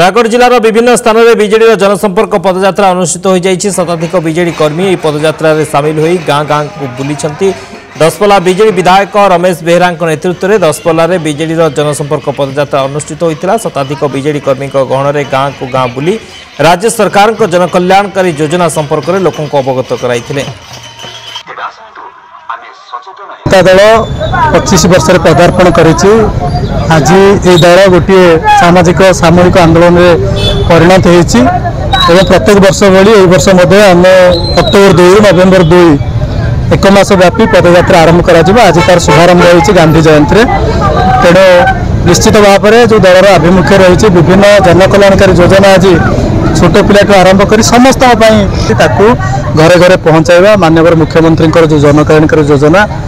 नयागढ़ जिलार विभिन्न स्थान में बीजेडी जनसंपर्क पदयात्रा अनुष्ठित हो जाएगी। शताधिक बीजेडी कर्मी यह पदयात्रा में सामिल हो गाँ गाँ को बुली दसपल्ला बीजेडी विधायक रमेश बेहरा नेतृत्व में दसपल्ला में बीजेडी जनसंपर्क पदयात्रा अनुष्ठित होता। शताधिक बीजेडी कर्मी गहन गाँ को गाँ बुली राज्य सरकार जनकल्याणकारी योजना संपर्क में लोक अवगत कराई। दल 25 वर्ष पदार्पण कर आज ये दल गोटे सामाजिक सामूहिक आंदोलन में परिणत हो प्रत्येक वर्ष भाई वर्ष मध्य आम अक्टोबर 2 नवेम्बर 2 एक मास व्यापी पदयात्रा आरंभ कर आज तार शुभारंभ हो गांधी जयंती। तेणु निश्चित भाव में जो दल आभिमुख्य रही विभिन्न जनकल्याणकारी योजना आज छोट पिलाठू आरंभ कर समस्त घर घर पहुँचाइवा माननीय मुख्यमंत्री जो जनकल्याणकारी योजना